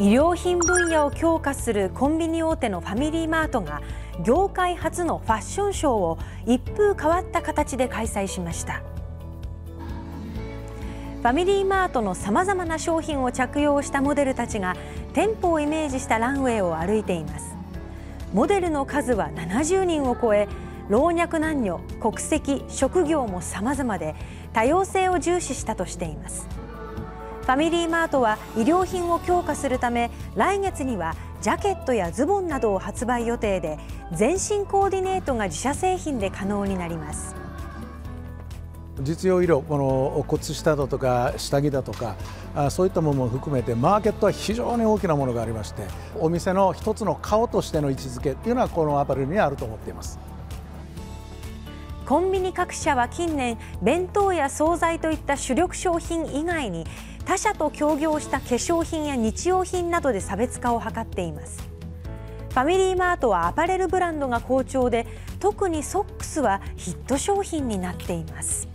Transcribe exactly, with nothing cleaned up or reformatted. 医療品分野を強化するコンビニ大手のファミリーマートが業界初のファッションショーを一風変わった形で開催しました。ファミリーマートのさまざまな商品を着用したモデルたちが店舗をイメージしたランウェイを歩いています。モデルの数はななじゅうにんを超え、老若男女、国籍、職業も様々で多様性を重視したとしています。ファミリーマートは衣料品を強化するため、来月にはジャケットやズボンなどを発売予定で、全身コーディネートが自社製品で可能になります。実用衣料、この靴下だとか下着だとか、そういったものも含めてマーケットは非常に大きなものがありまして、お店の一つの顔としての位置づけというのはこのアパレルにあると思っています。コンビニ各社は近年、弁当や惣菜といった主力商品以外に他社と協業した化粧品や日用品などで差別化を図っています。ファミリーマートはアパレルブランドが好調で、特にソックスはヒット商品になっています。